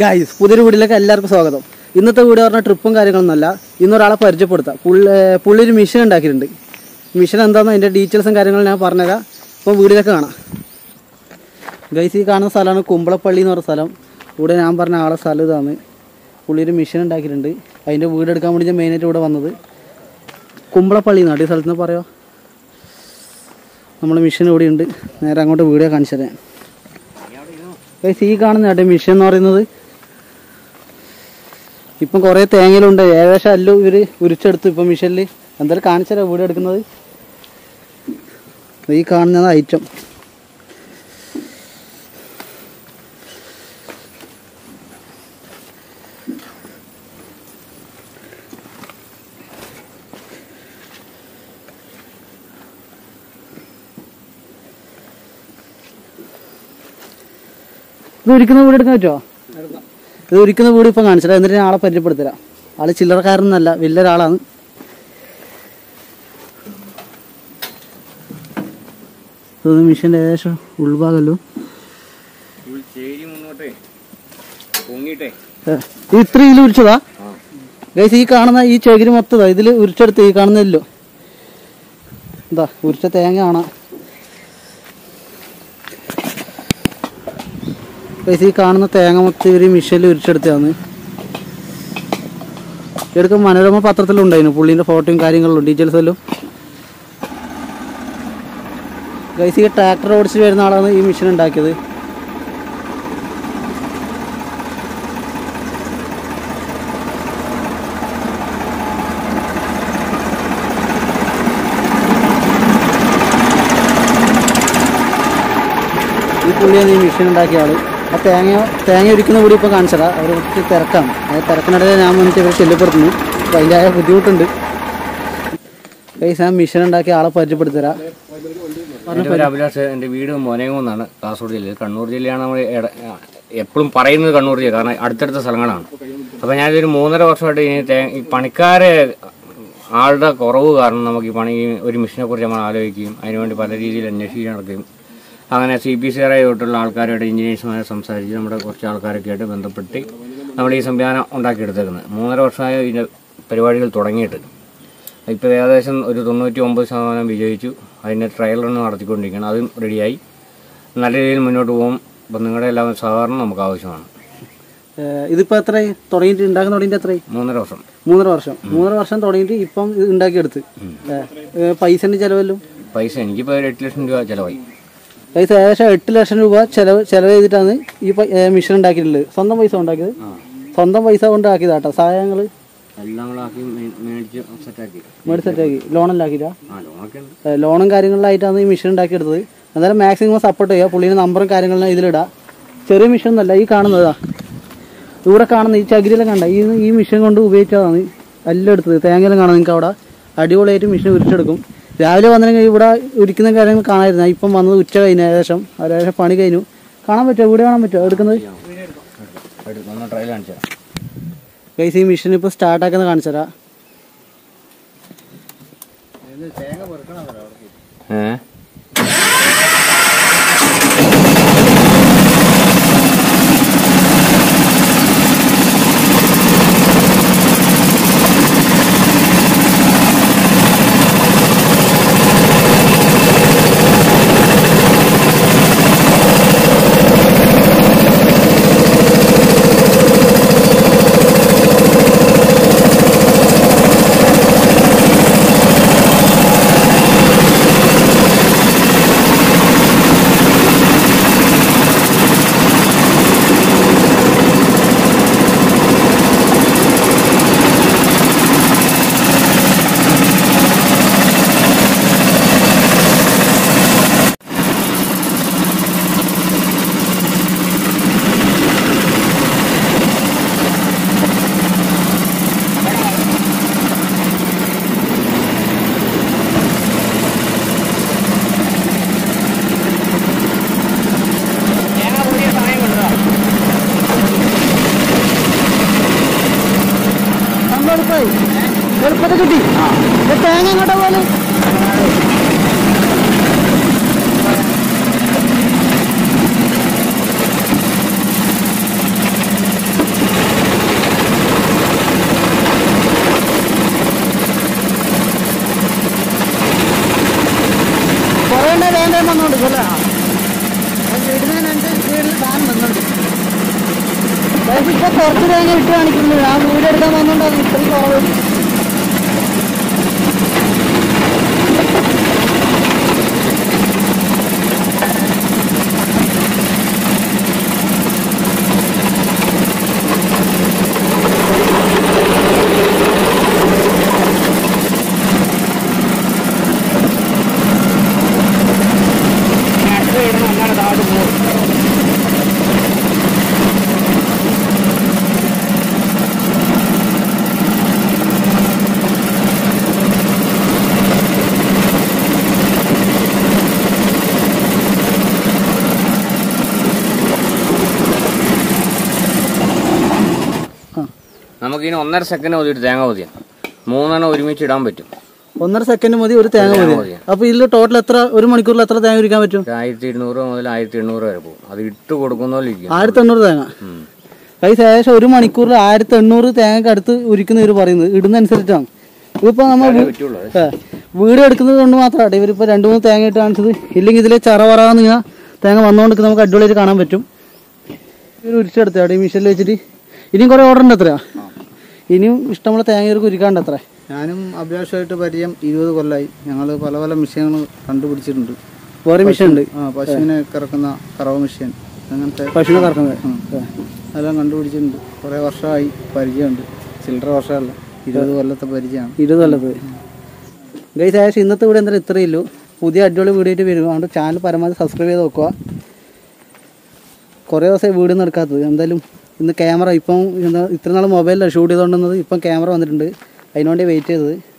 Guys പുതിയൊരു വീഡിയോയിലേക്ക് എല്ലാവർക്കും സ്വാഗതം. ഇന്നത്തെ വീഡിയോ പറഞ്ഞാൽ ട്രിപ്പും കാര്യങ്ങളൊന്നുമല്ല. ഇന്നൊരാളെ പരിചയപ്പെടുത്താം. പുള്ളി ഒരു മിഷൻ ഉണ്ടാക്കിയിട്ടുണ്ട്. മിഷൻ എന്താണെന്ന് അതിൻ്റെ ഡീറ്റെയിൽസും കാര്യങ്ങളും ഞാൻ പറഞ്ഞുതരാം. അപ്പോൾ വീഡിയോയിലേക്ക് കാണാം. ഗൈസ്, ഈ കാണുന്ന സ്ഥലമാണ് കുമ്പളപ്പള്ളി എന്ന് പറഞ്ഞ സ്ഥലം. ഇവിടെ ഞാൻ പറഞ്ഞ ആളെ സ്ഥലം ഇതാണ്. പുള്ളിയൊരു മിഷൻ ഉണ്ടാക്കിയിട്ടുണ്ട്. അതിൻ്റെ വീടെടുക്കാൻ വേണ്ടി ഞാൻ മെയിനായിട്ട് ഇവിടെ വന്നത്. കുമ്പളപ്പള്ളി എന്നാണ് ഈ സ്ഥലത്തുനിന്ന് പറയുക. നമ്മുടെ മിഷൻ ഇവിടെയുണ്ട്. നേരെ അങ്ങോട്ട് വീഡിയോ കാണിച്ചു തരാം. ഗൈസ്, ഈ കാണുന്ന കേട്ടോ മിഷൻ എന്ന് പറയുന്നത്. ഇപ്പം കുറേ തേങ്ങയിലുണ്ട്. ഏകദേശം അല്ലു ഇവർ ഉരിച്ചെടുത്തു. ഇപ്പം മിഷനിൽ എന്തായാലും കാണിച്ചു തരാം വീഡിയോ എടുക്കുന്നത്. ഈ കാണുന്നതാണ് ഐറ്റം. ഇത് ഒരിക്കുന്ന വീട് എടുക്കാൻ പറ്റുമോ? ഇത് ഒരിക്കുന്ന വീട് ഇപ്പം കാണിച്ചില്ല. എന്നിട്ട് ഞാൻ ആളെ പരിചയപ്പെടുത്തരാം. ആള് ചില്ലറക്കാരനല്ല, വലിയൊരാളാണ്. ഇതൊന്നും മിഷൻ്റെ ഏകദേശം ഉൾഭാഗമല്ലോ. ഇത്ര ഇതിൽ ഉരിച്ചതാ ഗൈസ്. ഈ കാണുന്ന ഈ ചകിരി മൊത്തതാ ഇതിൽ ഉരിച്ചെടുത്ത്. ഈ കാണുന്നില്ലോ എന്താ ഉരിച്ച തേങ്ങ കാണാം. ഗൈസ്, ഈ കാണുന്ന തേങ്ങ മൊത്തം ഇവർ മിഷനിൽ ഉരിച്ചെടുത്തതാണ്. ഇവർക്ക് മനോരമ പത്രത്തിലുണ്ടായിരുന്നു പുള്ളീൻ്റെ ഫോട്ടോയും കാര്യങ്ങളിലും ഡീറ്റെയിൽസ് എല്ലാം. ഗൈസ്, ഈ ട്രാക്ടർ ഓടിച്ച് വരുന്ന ആളാണ് ഈ മിഷൻ ഉണ്ടാക്കിയത്. ഈ പുള്ളിയാണ് ഈ മിഷൻ ഉണ്ടാക്കിയ ആള്. ആ തേങ്ങ ഒരിക്കുന്ന കൂടി ഇപ്പോൾ കാണിച്ചതാ. അവർ കുറച്ച് തിരക്കാണ്. ആ തിരക്കിനിടയിൽ ഞാൻ വന്നിട്ട് ഇവർ ശല്യപ്പെടുത്തുന്നു. അപ്പോൾ അതിൻ്റെ ആയ ബുദ്ധിമുട്ടുണ്ട്. ഗൈസ്, ആ മിഷൻ ഉണ്ടാക്കിയ ആളെ പരിചയപ്പെടുത്തി തരാം. അഭിലാഷ്. എൻ്റെ വീട് മോനേങ്ങുന്നാണ്, കാസർഗോഡ് ജില്ലയിൽ. കണ്ണൂർ ജില്ലയാണ് നമ്മൾ എപ്പോഴും പറയുന്നത്. കണ്ണൂർ ജില്ല കാരണം അടുത്തടുത്ത സ്ഥലങ്ങളാണ്. അപ്പോൾ ഞാനൊരു 3.5 വർഷമായിട്ട് ഈ പണിക്കാരെ ആളുടെ കുറവ് കാരണം നമുക്ക് ഈ പണി ഒരു മിഷനെ കുറിച്ച് നമ്മൾ ആലോചിക്കുകയും അതിനുവേണ്ടി പല രീതിയിൽ അന്വേഷിക്കാൻ നടക്കുകയും അങ്ങനെ CPCRI ആയിട്ടുള്ള ആൾക്കാരുമായിട്ട് എഞ്ചിനീയേഴ്സുമായി സംസാരിച്ച് നമ്മുടെ കുറച്ച് ആൾക്കാരൊക്കെ ആയിട്ട് ബന്ധപ്പെട്ട് നമ്മൾ ഈ സംവിധാനം ഉണ്ടാക്കിയെടുത്തേക്കുന്നത്. 3.5 വർഷമായ ഇതിൻ്റെ പരിപാടികൾ തുടങ്ങിയിട്ട് ഇപ്പോൾ ഏകദേശം ഒരു 99% വിജയിച്ചു. അതിൻ്റെ ട്രയൽ റൺ നടത്തിക്കൊണ്ടിരിക്കുകയാണ്. അതും റെഡിയായി നല്ല രീതിയിൽ മുന്നോട്ട് പോകും. അപ്പം നിങ്ങളുടെ എല്ലാം സഹകരണം നമുക്ക് ആവശ്യമാണ്. ഇതിപ്പോൾ എത്ര തുടങ്ങിയിട്ട് ഉണ്ടാക്കാൻ തുടങ്ങിയിട്ട് എത്ര? 3.5 വർഷം. 3.5 വർഷം തുടങ്ങിയിട്ട് ഇപ്പം ഇത് ഉണ്ടാക്കിയെടുത്ത്. പൈസേൻ്റെ ചിലവല്ലോ? പൈസ എനിക്കിപ്പോൾ 8 ലക്ഷം രൂപ ചിലവായി. പൈസ ഏകദേശം 8 ലക്ഷം രൂപ ചെലവ് ചെയ്തിട്ടാണ് ഈ മിഷൻ ഉണ്ടാക്കിയിട്ടുള്ളത്. സ്വന്തം പൈസ ഉണ്ടാക്കിയത്. സ്വന്തം പൈസ കൊണ്ടാക്കിയതാ കേട്ടോ. സഹായങ്ങൾ മേടിച്ച് സെറ്റാക്കി. ലോണെല്ലാം ആക്കിയിട്ടാ. ലോണും കാര്യങ്ങളിലായിട്ടാണ് ഈ മിഷൻ ഉണ്ടാക്കിയെടുത്തത്. എന്തായാലും മാക്സിമം സപ്പോർട്ട് ചെയ്യുക. പുള്ളീൻ്റെ നമ്പറും കാര്യങ്ങളും ഇതിലിടാം. ചെറിയ മിഷൻ ഒന്നല്ല ഈ കാണുന്നതാ. ഇവിടെ കാണുന്ന ഈ ചകിരിയെല്ലാം കണ്ട ഈ മിഷൻ കൊണ്ട് ഉപയോഗിച്ചതാണ് എല്ലാം എടുത്തത്. തേങ്ങയെല്ലാം കാണാം നിങ്ങൾക്ക് അവിടെ. അടിപൊളിയായിട്ട് മിഷൻ ഉരിച്ചെടുക്കും. രാവിലെ വന്നിട്ടുണ്ടെങ്കിൽ ഇവിടെ ഉരിക്കുന്ന കാര്യങ്ങൾ കാണാമായിരുന്നു. ഇപ്പം വന്നത് ഉച്ച കഴിഞ്ഞു. ഏകദേശം പണി കഴിഞ്ഞു. കാണാൻ പറ്റുമോ? ഇവിടെ കാണാൻ പറ്റുമോ എടുക്കുന്നത്? ഗൈസ്, ഈ മിഷൻ ഇപ്പോൾ സ്റ്റാർട്ടാക്കുന്നത് കാണിച്ചു തരാം. എളുപ്പത്തെ കിട്ടി. തേങ്ങ എങ്ങോട്ടാ പോലെ കുറച്ച് കഴിഞ്ഞ് ഇട്ട് കാണിക്കുന്നുണ്ട് ആ വീടെടുക്കാൻ വന്നുകൊണ്ട് അത് ഇത്രയും കുറവായിരിക്കും. നമുക്കിനി ഒന്നര സെക്കൻഡ് മതി ഒരു തേങ്ങ മതിയാണ്, മൂന്നെണ്ണം ഒരുമിച്ച് ഇടാൻ പറ്റും. ഒന്നര സെക്കൻഡ് മതി ഒരു തേങ്ങ മതി. അപ്പൊ ഇതിൽ ടോട്ടൽ എത്ര ഒരു മണിക്കൂറിൽ എത്ര തേങ്ങ ഒരുക്കാൻ പറ്റും? 1200 മുതൽ 1800 വരെ പോകും. അത് ഇട്ട് കൊടുക്കുന്നോലിരിക്കും 1800 തേങ്ങ. അതായത് ഏകദേശം ഒരു മണിക്കൂറിൽ 1800 തേങ്ങക്ക് അടുത്ത് ഒരുക്കുന്ന ഇവർ പറയുന്നത് ഇടുന്ന അനുസരിച്ചാണ്. ഇതിപ്പോ നമ്മൾ വീട് എടുക്കുന്നത് കൊണ്ട് മാത്രമാണ് ഇവരിപ്പോ 2-3 തേങ്ങ ഇട്ട് കാണിച്ചത്. ഇല്ലെങ്കിൽ ഇതിലെ ചറവറാന്ന് ഇങ്ങനെ തേങ്ങ വന്നുകൊണ്ട് നമുക്ക് അടിപൊളിയായിട്ട് കാണാൻ പറ്റും. ഇവർ ഉരിച്ചെടുത്തേ മിഷനിൽ വെച്ചിട്ട് ഇനിയും കുറെ ഓർഡർ ഉണ്ട്. എത്രയാ ഇനിയും ഇഷ്ടമുള്ള തേങ്ങ കുരുക്കാണ്ട് അത്ര. ഞാനും അഭിലാഷമായിട്ട് പരിചയം 20 കൊല്ലമായി. ഞങ്ങൾ പല പല മെഷീനുകൾ കണ്ടുപിടിച്ചിട്ടുണ്ട്. വേറെ മെഷീൻ ഉണ്ട് പശുവിനെ കറക്കുന്ന കറവ മെഷീൻ, അങ്ങനത്തെ പശുവിനെ കറക്കുന്നത് അതെല്ലാം കണ്ടുപിടിച്ചിട്ടുണ്ട്. കുറേ വർഷമായി പരിചയമുണ്ട്, ചില്ലറ വർഷമല്ല, 20 കൊല്ലത്തെ പരിചയമാണ്. 20 കൊല്ലത്ത് ഗൈസ് ഏകദേശം ഇന്നത്തെ വീഡിയോ എന്തായാലും ഇത്രയേ ഉള്ളൂ. പുതിയ അടിപൊളി വീഡിയോയിട്ട് വരും. അതുകൊണ്ട് ചാനൽ പരമാവധി സബ്സ്ക്രൈബ് ചെയ്ത് നോക്കുക. കുറേ ദിവസമായി വീഡിയോ ഒന്നും എടുക്കാത്തത്. എന്തായാലും ഇന്ന് ക്യാമറ ഇപ്പം ഇത്ര നാൾ മൊബൈലിലാണ് ഷൂട്ട് ചെയ്തുകൊണ്ടിരുന്നത്. ഇപ്പം ക്യാമറ വന്നിട്ടുണ്ട്, അതിനുവേണ്ടി വെയിറ്റ് ചെയ്തത്.